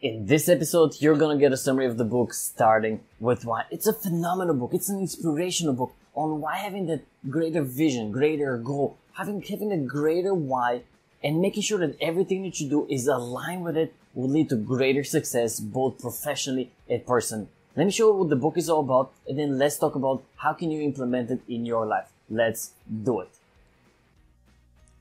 In this episode, you're gonna get a summary of the book Starting With Why. It's a phenomenal book. It's an inspirational book on why having that greater vision, greater goal, having a greater why, and making sure that everything that you do is aligned with it will lead to greater success, both professionally and personally. Let me show you what the book is all about, and then let's talk about how can you implement it in your life. Let's do it.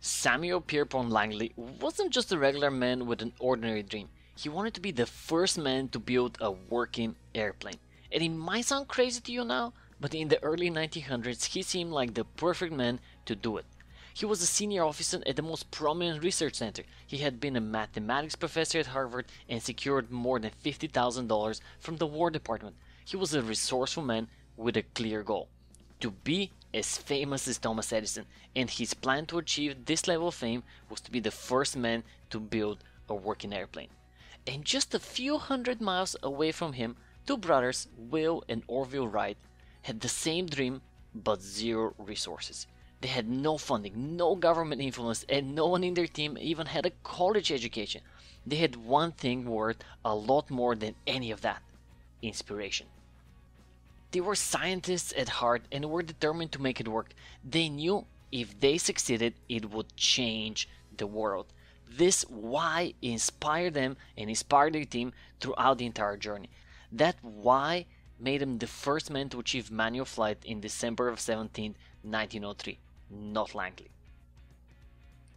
Samuel Pierpont Langley wasn't just a regular man with an ordinary dream. He wanted to be the first man to build a working airplane. And it might sound crazy to you now, but in the early 1900s, he seemed like the perfect man to do it. He was a senior officer at the most prominent research center. He had been a mathematics professor at Harvard and secured more than $50,000 from the War Department. He was a resourceful man with a clear goal: to be as famous as Thomas Edison. And his plan to achieve this level of fame was to be the first man to build a working airplane. And just a few hundred miles away from him, two brothers, Will and Orville Wright, had the same dream but zero resources. They had no funding, no government influence, and no one in their team even had a college education. They had one thing worth a lot more than any of that: inspiration. They were scientists at heart and were determined to make it work. They knew if they succeeded, it would change the world. This why inspired them and inspired their team throughout the entire journey. That why made them the first man to achieve manual flight in December of 1903. Not Langley.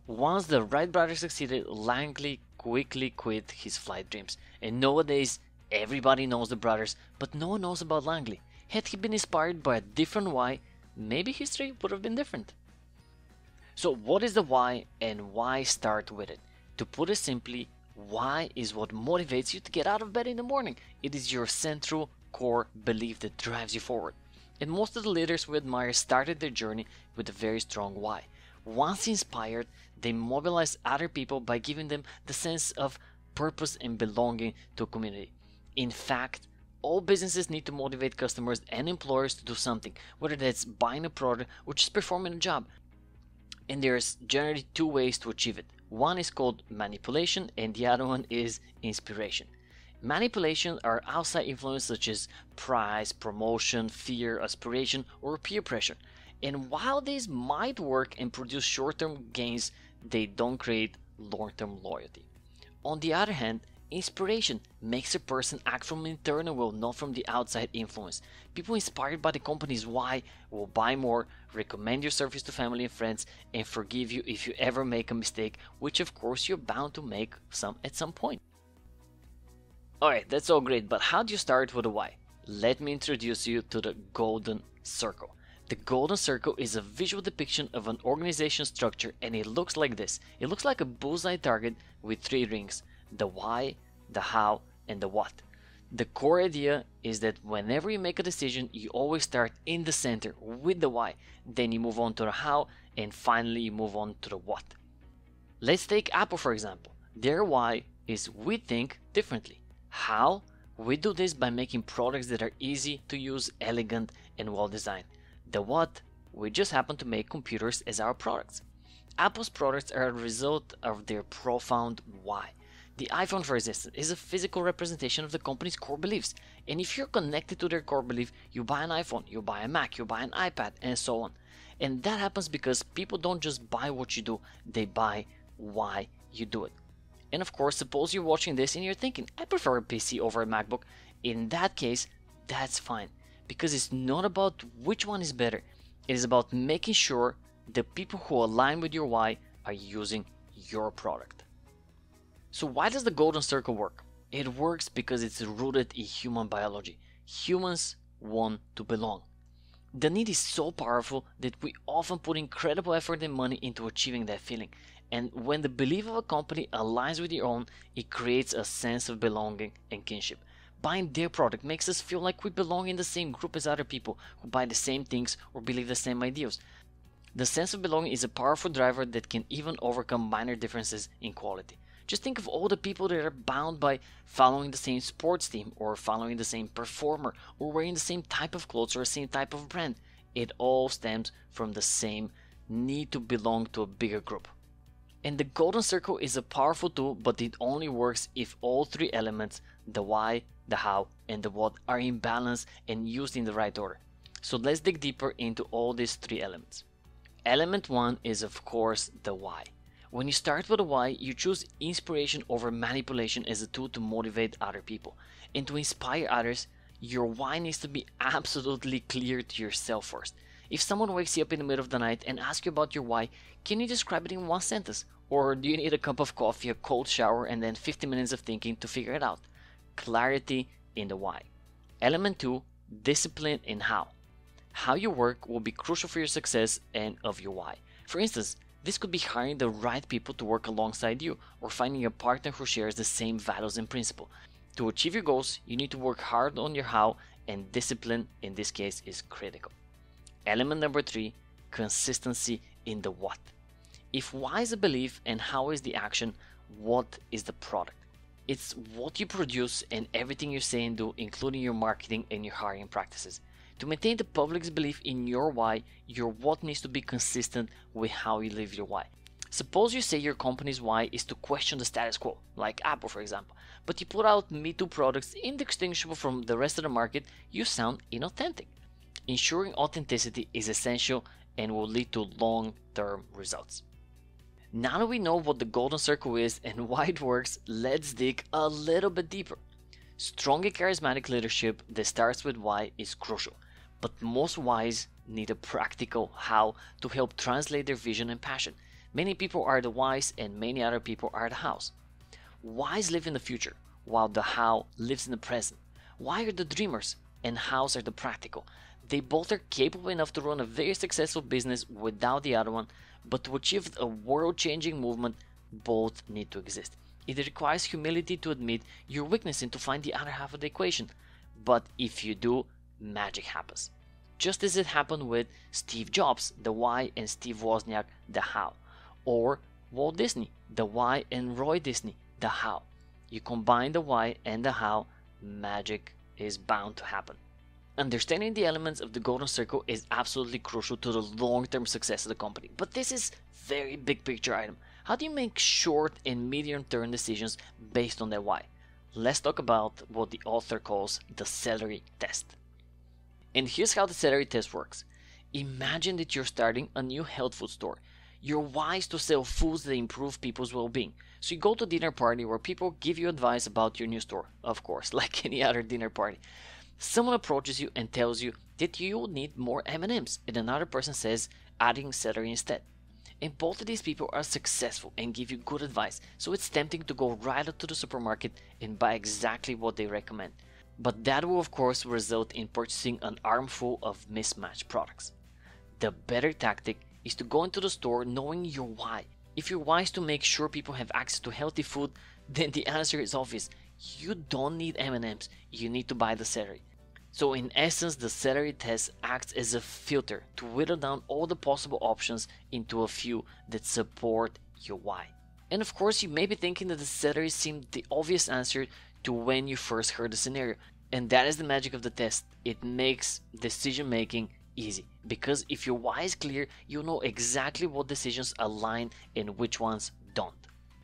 Once the Wright brothers succeeded, Langley quickly quit his flight dreams. And nowadays, everybody knows the brothers, but no one knows about Langley. Had he been inspired by a different why, maybe history would have been different. So what is the why, and why start with it? To put it simply, why is what motivates you to get out of bed in the morning. It is your central core belief that drives you forward. And most of the leaders we admire started their journey with a very strong why. Once inspired, they mobilized other people by giving them the sense of purpose and belonging to a community. In fact, all businesses need to motivate customers and employers to do something, whether that's buying a product or just performing a job. And there's generally two ways to achieve it. One is called manipulation and the other one is inspiration. Manipulation are outside influences such as price, promotion, fear, aspiration, or peer pressure. And while these might work and produce short-term gains, they don't create long-term loyalty. On the other hand, inspiration makes a person act from an internal will, not from the outside influence. People inspired by the company's why will buy more, recommend your service to family and friends, and forgive you if you ever make a mistake, which of course you're bound to make at some point. Alright, that's all great, but how do you start with a why? Let me introduce you to the Golden Circle. The Golden Circle is a visual depiction of an organization structure and it looks like this. It looks like a bullseye target with three rings: the why, the how, and the what. The core idea is that whenever you make a decision, you always start in the center with the why, then you move on to the how, and finally you move on to the what. Let's take Apple for example. Their why is we think differently. How? We do this by making products that are easy to use, elegant, and well designed. The what? We just happen to make computers as our products. Apple's products are a result of their profound why. The iPhone, for instance, is a physical representation of the company's core beliefs. And if you're connected to their core belief, you buy an iPhone, you buy a Mac, you buy an iPad, and so on. And that happens because people don't just buy what you do, they buy why you do it. And of course, suppose you're watching this and you're thinking, I prefer a PC over a MacBook. In that case, that's fine, because it's not about which one is better. It is about making sure the people who align with your why are using your product. So why does the Golden Circle work? It works because it's rooted in human biology. Humans want to belong. The need is so powerful that we often put incredible effort and money into achieving that feeling. And when the belief of a company aligns with your own, it creates a sense of belonging and kinship. Buying their product makes us feel like we belong in the same group as other people who buy the same things or believe the same ideals. The sense of belonging is a powerful driver that can even overcome minor differences in quality. Just think of all the people that are bound by following the same sports team or following the same performer or wearing the same type of clothes or the same type of brand. It all stems from the same need to belong to a bigger group. And the golden circle is a powerful tool, but it only works if all three elements, the why, the how, and the what, are in balance and used in the right order. So let's dig deeper into all these three elements. Element one is, of course, the why. When you start with the why, you choose inspiration over manipulation as a tool to motivate other people. And to inspire others, your why needs to be absolutely clear to yourself first. If someone wakes you up in the middle of the night and asks you about your why, can you describe it in one sentence? Or do you need a cup of coffee, a cold shower, and then 50 minutes of thinking to figure it out? Clarity in the why. Element 2, discipline in how. How you work will be crucial for your success and of your why. For instance, this could be hiring the right people to work alongside you, or finding a partner who shares the same values and principle. To achieve your goals, you need to work hard on your how, and discipline in this case is critical. Element number 3, consistency in the what. If why is a belief and how is the action, what is the product? It's what you produce and everything you say and do, including your marketing and your hiring practices. To maintain the public's belief in your why, your what needs to be consistent with how you live your why. Suppose you say your company's why is to question the status quo, like Apple for example, but you put out Me Too products indistinguishable from the rest of the market, you sound inauthentic. Ensuring authenticity is essential and will lead to long-term results. Now that we know what the golden circle is and why it works, let's dig a little bit deeper. Strong and charismatic leadership that starts with why is crucial, but most whys need a practical how to help translate their vision and passion. Many people are the whys and many other people are the hows. Whys live in the future, while the how lives in the present. Why are the dreamers and hows are the practical. They both are capable enough to run a very successful business without the other one, but to achieve a world-changing movement, both need to exist. It requires humility to admit your weakness and to find the other half of the equation. But if you do, magic happens. Just as it happened with Steve Jobs, the why, and Steve Wozniak, the how. Or Walt Disney, the why, and Roy Disney, the how. You combine the why and the how, magic is bound to happen. Understanding the elements of the golden circle is absolutely crucial to the long-term success of the company, but this is a very big picture item. How do you make short and medium-term decisions based on that why? Let's talk about what the author calls the celery test. And here's how the celery test works. Imagine that you're starting a new health food store. Your why is to sell foods that improve people's well-being. So you go to a dinner party where people give you advice about your new store, of course, like any other dinner party. Someone approaches you and tells you that you need more M&Ms, and another person says adding celery instead. And both of these people are successful and give you good advice, so it's tempting to go right up to the supermarket and buy exactly what they recommend. But that will of course result in purchasing an armful of mismatched products. The better tactic is to go into the store knowing your why. If your why is to make sure people have access to healthy food, then the answer is obvious. You don't need M&Ms, you need to buy the celery. So in essence, the celery test acts as a filter to whittle down all the possible options into a few that support your why. And of course, you may be thinking that the celery seemed the obvious answer to when you first heard the scenario. And that is the magic of the test. It makes decision making easy. Because if your why is clear, you know exactly what decisions align and which ones don't.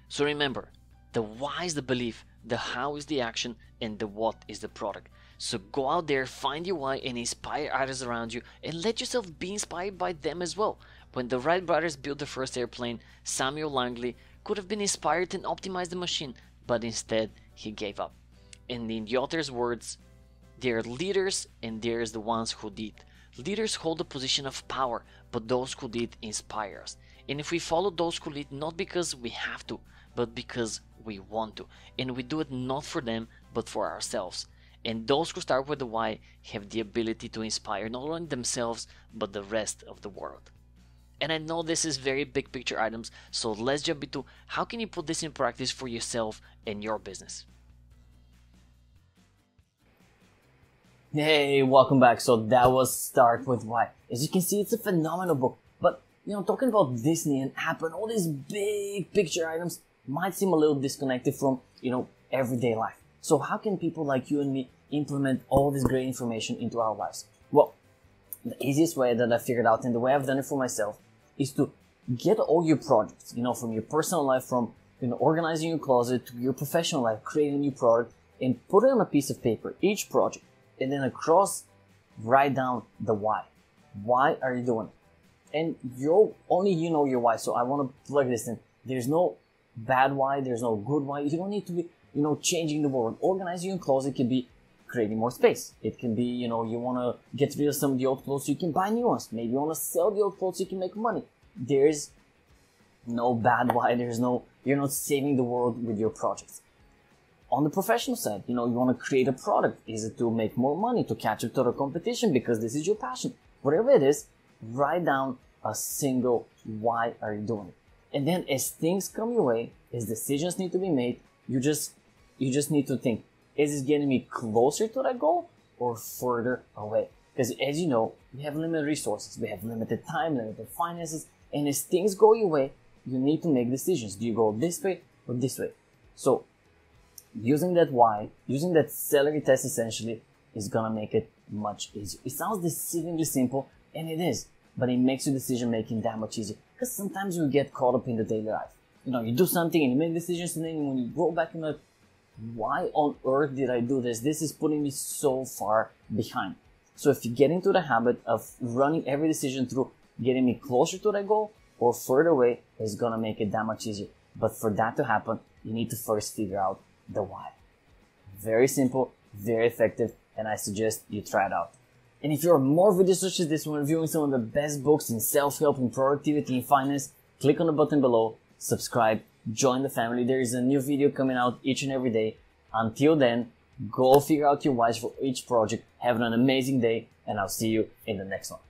So remember, the why is the belief, the how is the action, and the what is the product. So go out there, find your why, and inspire others around you, and let yourself be inspired by them as well. When the Wright brothers built the first airplane, Samuel Langley could have been inspired and optimized the machine, but instead he gave up. And in the author's words, there are leaders and there is the ones who did. Leaders hold a position of power, but those who did inspire us. And if we follow those who lead, not because we have to, but because we want to, and we do it not for them but for ourselves. And those who start with the why have the ability to inspire not only themselves but the rest of the world. And I know this is very big picture items, so let's jump into how can you put this in practice for yourself and your business. Hey, welcome back. So that was Start With Why. As you can see, it's a phenomenal book, but you know, talking about Disney and Apple and all these big picture items might seem a little disconnected from, you know, everyday life. So how can people like you and me implement all this great information into our lives? Well, the easiest way that I figured out and the way I've done it for myself is to get all your projects, from your personal life, from organizing your closet to your professional life, create a new product, and put it on a piece of paper, each project, and then across, write down the why. Why are you doing it? And you only know your why. So I want to plug this in. There's no bad why, there's no good why. You don't need to be, changing the world. Organizing your closet can be creating more space. It can be, you want to get rid of some of the old clothes so you can buy new ones. Maybe you want to sell the old clothes so you can make money. There's no bad why. You're not saving the world with your projects. On the professional side, you want to create a product. Is it to make more money, to catch up to the competition because this is your passion? Whatever it is, write down a single why are you doing it. And then as things come your way, as decisions need to be made, you just need to think, is this getting me closer to that goal or further away? Because as you know, we have limited resources, we have limited time, limited finances, and as things go your way, you need to make decisions. Do you go this way or this way? So using that why, using that celery test essentially is gonna make it much easier. It sounds deceivingly simple, and it is, but it makes your decision making that much easier. Because sometimes you get caught up in the daily life. You do something and you make decisions, and then when you go back and like, why on earth did I do this? This is putting me so far behind. So if you get into the habit of running every decision through getting me closer to that goal or further away, is gonna make it that much easier. But for that to happen, you need to first figure out the why. Very simple, very effective, and I suggest you try it out. And if you're more video such as this one, reviewing some of the best books in self-help and productivity and finance, click on the button below, subscribe, join the family. There is a new video coming out each and every day. Until then, go figure out your whys for each project. Have an amazing day, and I'll see you in the next one.